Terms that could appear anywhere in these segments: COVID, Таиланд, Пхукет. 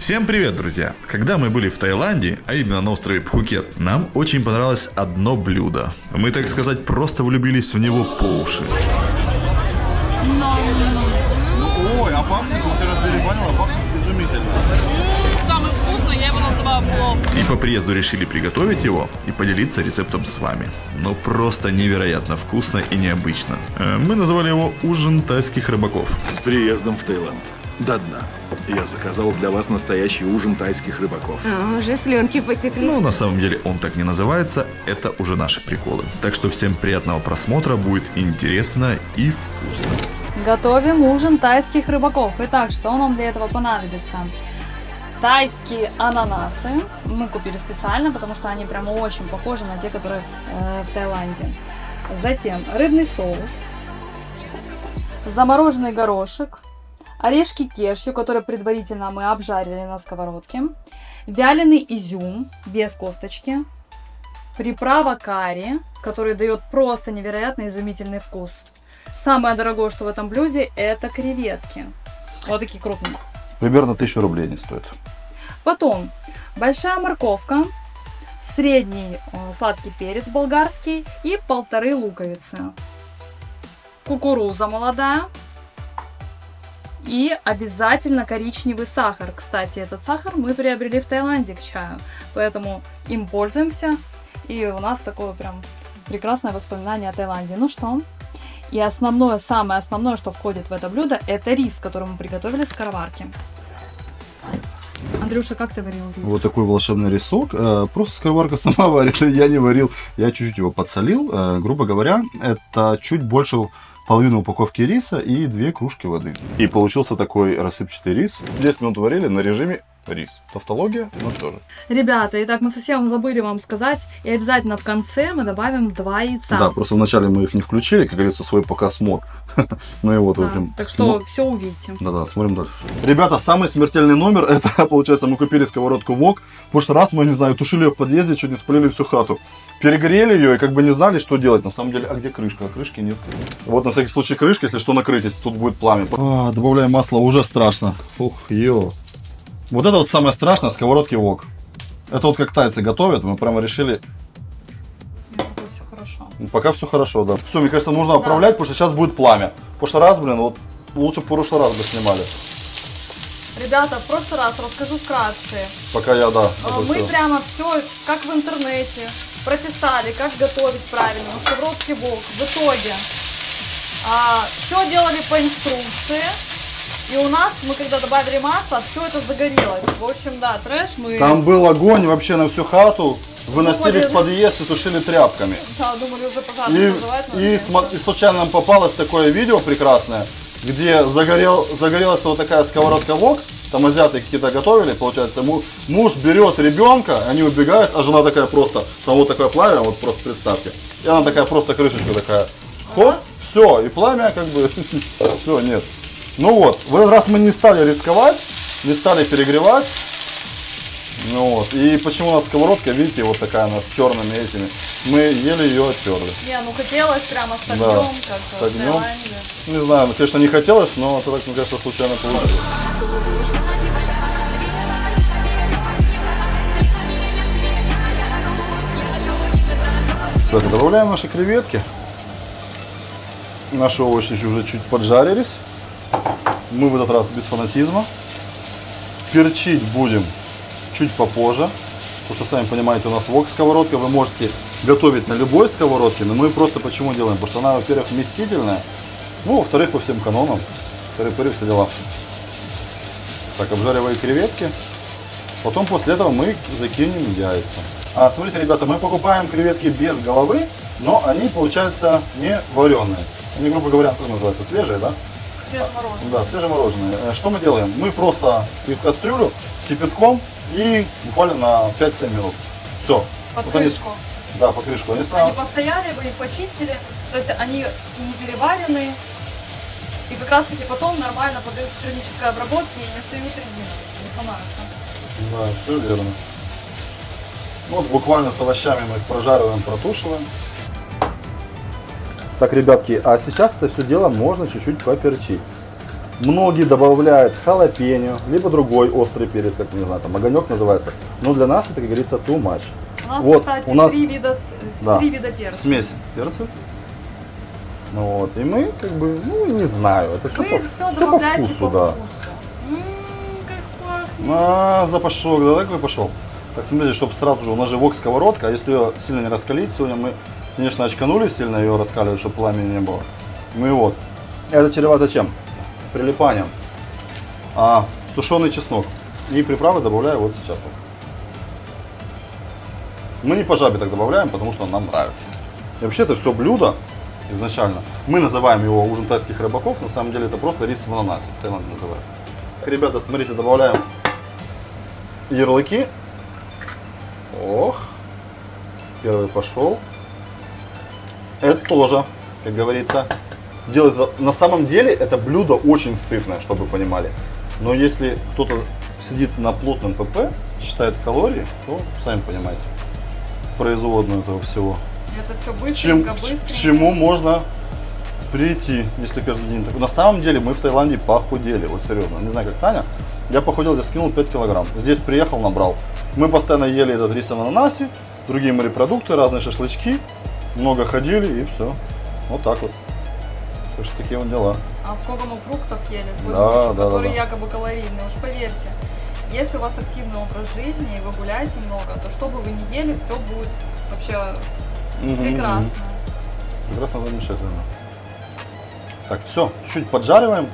Всем привет, друзья! Когда мы были в Таиланде, а именно на острове Пхукет, нам очень понравилось одно блюдо. Мы, так сказать, просто влюбились в него по уши. Ой, а пахнет, вот ты разберебанил, а пахнет изумительно. Самый вкусный, я его называю плов. И по приезду решили приготовить его и поделиться рецептом с вами. Но просто невероятно вкусно и необычно. Мы назвали его «Ужин тайских рыбаков». С приездом в Таиланд. До дна. Я заказал для вас настоящий ужин тайских рыбаков. Уже слюнки потекли. Ну, на самом деле, он так не называется. Это уже наши приколы. Так что всем приятного просмотра. Будет интересно и вкусно. Готовим ужин тайских рыбаков. Итак, что нам для этого понадобится? Тайские ананасы. Мы купили специально, потому что они прямо очень похожи на те, которые в Таиланде. Затем рыбный соус. Замороженный горошек. Орешки кешью, которые предварительно мы обжарили на сковородке. Вяленый изюм без косточки. Приправа карри, который дает просто невероятно изумительный вкус. Самое дорогое, что в этом блюде, это креветки. Вот такие крупные. Примерно 1000 рублей они стоят. Потом большая морковка, средний сладкий перец болгарский и 1,5 луковицы. Кукуруза молодая. И обязательно коричневый сахар. Кстати, этот сахар мы приобрели в Таиланде к чаю, поэтому им пользуемся. И у нас такое прям прекрасное воспоминание о Таиланде. Ну что? И основное, самое основное, что входит в это блюдо, это рис, который мы приготовили с короварки. Андрюша, как ты варил рис? Вот такой волшебный рисок. Просто скороварка сама варит, я не варил. Я чуть-чуть его подсолил. Грубо говоря, это чуть больше половины упаковки риса и 2 кружки воды. И получился такой рассыпчатый рис. 10 минут варили на режиме рис. Тавтология, но тоже. Ребята, итак, мы совсем забыли вам сказать. И обязательно в конце мы добавим 2 яйца. Да, просто вначале мы их не включили, как говорится, свой пока смог. Ну и вот, в общем. Так что все увидите. Да-да, смотрим дальше. Ребята, самый смертельный номер, это, получается, мы купили сковородку вок. В прошлый раз мы, не знаю, тушили ее в подъезде, чуть не спалили всю хату. Перегорели ее и как бы не знали, что делать. На самом деле, а где крышка? А крышки нет. Вот на всякий случай крышка, если что, накрытесь, тут будет пламя. А, добавляем масло, уже страшно. Ух, ё. Вот это вот самое страшное, сковородки вок. Это вот как тайцы готовят, мы прямо решили... Все хорошо. Пока все хорошо, да. Все, мне кажется, нужно оправлять, потому что сейчас будет пламя. В прошлый раз, блин, вот лучше в прошлый раз бы снимали. Ребята, в прошлый раз расскажу вкратце. Пока я, да. Мы все. Прямо все, как в интернете, прописали, как готовить правильно на сковородке вок. В итоге все делали по инструкции. И у нас, мы когда добавили масло, все это загорелось. В общем, да, трэш мы... Там был огонь вообще на всю хату. Выносили в подъезд и тушили тряпками. Да, думали, уже пожар называется. И случайно нам попалось такое видео прекрасное, где загорелась вот такая сковородка вок. Там азиаты какие-то готовили, получается. Муж берет ребенка, они убегают, а жена такая просто... Там вот такое пламя, вот просто представьте. И она такая просто крышечка такая. Хоп, все, и пламя как бы... Все, нет. Ну вот, в этот раз мы не стали рисковать, не стали перегревать. Ну вот, и почему у нас сковородка, видите, вот такая она с черными этими. Мы еле ее оттерли. Не, ну хотелось прямо с огнем, да, как с огнем. Не знаю, ну, конечно, не хотелось, но это так, мне кажется, случайно получилось. Так, добавляем наши креветки. Наши овощи уже чуть поджарились. Мы в этот раз без фанатизма. Перчить будем чуть попозже. Потому что, сами понимаете, у нас вок-сковородка. Вы можете готовить на любой сковородке. Но мы просто почему делаем? Потому что она, во-первых, вместительная. Ну, во-вторых, по всем канонам. Во-вторых, все дела. Так, обжариваем креветки. Потом после этого мы закинем яйца. А, смотрите, ребята, мы покупаем креветки без головы. Но они, получается, не вареные. Они, грубо говоря, как называются? Свежие, да? Свежемороженое. Да, свежемороженое. Что мы делаем? Мы просто их в кастрюлю кипятком и буквально на 5-7 минут. Все. Под вот крышку. Они, да, под крышку. Они постояли, вы их почистили, то есть они и не переварены, и как раз таки потом нормально поддаются термической обработке и не остаются резинки, не становятся. Да, все верно. Вот буквально с овощами мы их прожариваем, протушиваем. Так, ребятки, а сейчас это все дело можно чуть-чуть поперчить. Многие добавляют халапеньо, либо другой острый перец, как не знаю, там огонек называется. Но для нас это, как говорится, too much. Вот, у нас 3 вида перцев. Смесь перцев. Вот, и мы как бы, ну, не знаю, это все по вкусу, да. Запашок, да, как пошел. Так, смотрите, чтобы сразу же, у нас же вок-сковородка, а если ее сильно не раскалить, сегодня мы, конечно, очканули сильно ее раскаливать, чтобы пламени не было. Ну и вот, это чревато чем? Прилипанием. Сушеный чеснок и приправы добавляю вот сейчас. Мы не по жабе так добавляем, потому что нам нравится. И вообще это все блюдо изначально. Мы называем его ужин тайских рыбаков, на самом деле это просто рис в ананасе, в Таиланде называется. Так, ребята, смотрите, добавляем ярлыки. Ох, первый пошел. Это тоже, как говорится, делает. На самом деле это блюдо очень сытное, чтобы вы понимали. Но если кто-то сидит на плотном ПП, считает калории, то сами понимаете производную этого всего. Это все быстренько. К чему можно прийти, если каждый день так. На самом деле мы в Таиланде похудели, вот серьезно. Не знаю, как Таня. Я похудел, я скинул 5 килограмм. Здесь приехал, набрал. Мы постоянно ели этот рис в ананасе, другие морепродукты, разные шашлычки. Много ходили и все. Вот так вот. Так что такие вот дела. А сколько мы фруктов ели, которые якобы калорийные, уж поверьте. Если у вас активный образ жизни и вы гуляете много, то что бы вы ни ели, все будет вообще прекрасно. Прекрасно, замечательно. Так, все, чуть-чуть поджариваем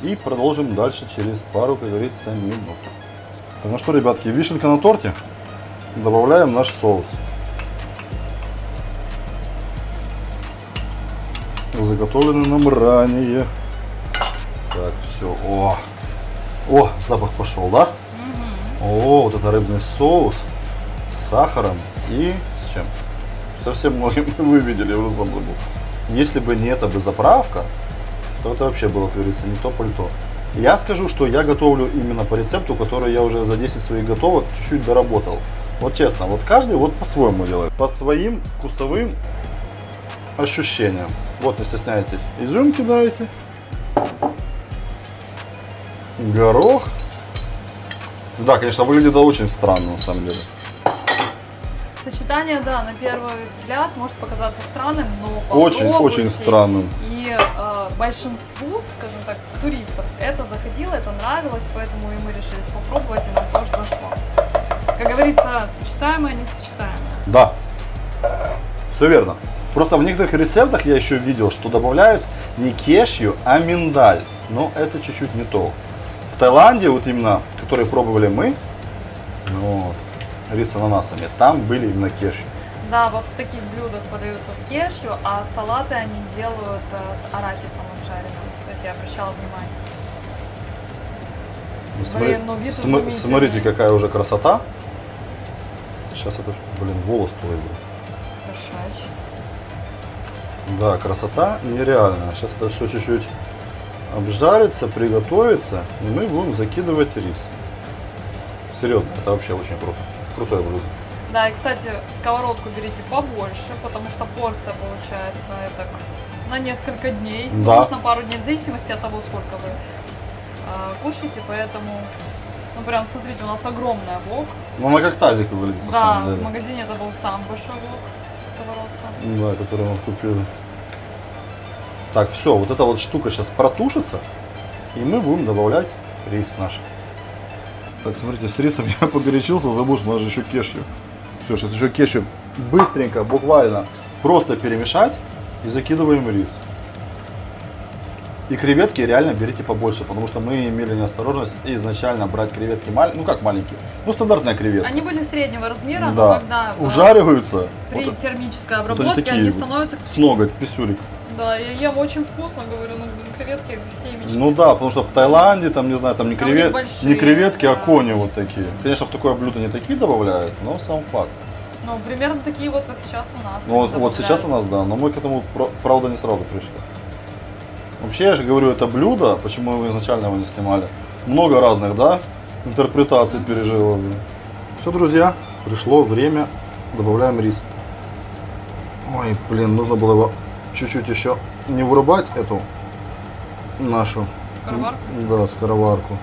и продолжим дальше через пару, как говорится, минут. Так, ну что, ребятки, вишенка на торте. Добавляем наш соус. Заготовленный нам ранее. Так, все. О, запах пошел, да? О, вот это рыбный соус с сахаром и с чем? Совсем многим вы видели, я уже забыл. Если бы не эта бы заправка, то это вообще было, как говорится, не то пальто. Я скажу, что я готовлю именно по рецепту, который я уже за 10 своих готовок чуть-чуть доработал. Вот честно, вот каждый вот по-своему делает. По своим вкусовым ощущениям. Вот, не стесняйтесь, изюм кидаете. Горох. Да, конечно, выглядит очень странно, на самом деле. Сочетание, да, на первый взгляд может показаться странным, но очень странным. И большинству, скажем так, туристов это заходило, это нравилось, поэтому и мы решили попробовать, и нам тоже зашло. Как говорится, сочетаемое, несочетаемое. Да, все верно. Просто в некоторых рецептах я еще видел, что добавляют не кешью, а миндаль. Но это чуть-чуть не то. В Таиланде, вот именно, который пробовали мы, вот, рис с ананасами, там были именно кешью. Да, вот в таких блюдах подаются с кешью, а салаты они делают с арахисом обжаренным. То есть я обращала внимание. Блин, смотрите, какая уже красота. Сейчас это, блин, волос твой был. Кошачий. Да, красота нереальная. Сейчас это все чуть-чуть обжарится, приготовится, и мы будем закидывать рис. Серьезно, это вообще очень круто. Крутое блюдо. Да, и, кстати, сковородку берите побольше, потому что порция получается так, на несколько дней, да. Может, на пару дней, в зависимости от того, сколько вы кушаете, поэтому... Ну, прям, смотрите, у нас огромная вок. Ну, она как тазик выглядит, да, на самом деле. В магазине это был самый большой вок. Да, которую мы купили. Так, все, вот эта вот штука сейчас протушится, и мы будем добавлять рис наш. Так, смотрите, с рисом я погорячился, забыл, что у нас же еще кешью. Все, сейчас еще кешью быстренько, буквально просто перемешать и закидываем рис. И креветки реально берите побольше, потому что мы имели неосторожность изначально брать креветки маленькие, ну как маленькие, ну стандартная креветка. Они были среднего размера, да. Но когда ужариваются при термической обработке, вот они становятся с ноготь, писюрик. Да, я ем очень вкусно, говорю, ну креветки семечки. Ну да, потому что в Таиланде там, не знаю, там не, большие, не креветки, да. А кони вот такие. Конечно, в такое блюдо не такие добавляют, но сам факт. Ну примерно такие вот, как сейчас у нас. Ну, вот сейчас у нас, да, но мы к этому, правда, не сразу пришли. Вообще, я же говорю, это блюдо, почему мы изначально его не снимали, много разных, да, интерпретаций пережило. Все, друзья, пришло время, добавляем рис. Ой, блин, нужно было его чуть-чуть еще не вырубать, эту нашу Скороварку? Да, скороварку.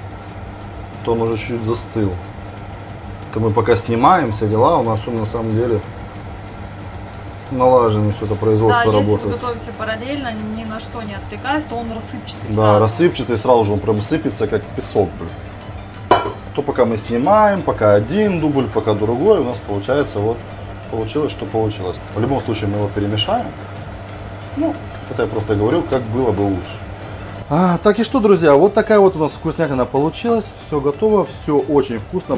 То он уже чуть застыл. Это мы пока снимаем все дела, у нас все на самом деле налажено, все это производство работает. Да, если вы готовите параллельно, ни на что не отвлекаясь, то он рассыпчатый сразу. Да, рассыпчатый сразу же, он прям сыпется, как песок. То пока мы снимаем, пока один дубль, пока другой, у нас получается вот, получилось, что получилось. В любом случае мы его перемешаем. Ну, это я просто говорю, как было бы лучше. Так и что, друзья, вот такая вот у нас вкуснятина получилась, все готово, все очень вкусно.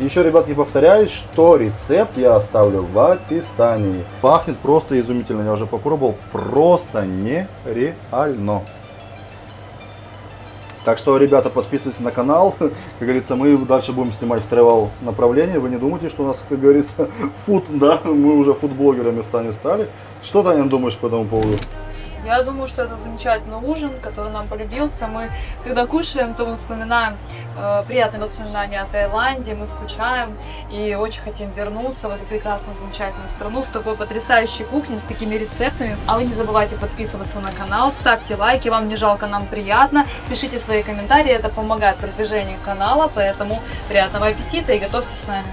Еще, ребятки, повторяюсь, что рецепт я оставлю в описании. Пахнет просто изумительно, я уже попробовал, просто нереально. Так что, ребята, подписывайтесь на канал, как говорится, мы дальше будем снимать в travel направлении. Вы не думайте, что у нас, как говорится, фуд, да, мы уже фудблогерами стали. Что ты, Аня, думаешь по этому поводу? Я думаю, что это замечательный ужин, который нам полюбился. Мы, когда кушаем, то мы вспоминаем приятные воспоминания о Таиланде, мы скучаем и очень хотим вернуться в эту прекрасную, замечательную страну с такой потрясающей кухней, с такими рецептами. А вы не забывайте подписываться на канал, ставьте лайки, вам не жалко, нам приятно. Пишите свои комментарии, это помогает продвижению канала, поэтому приятного аппетита и готовьте с нами.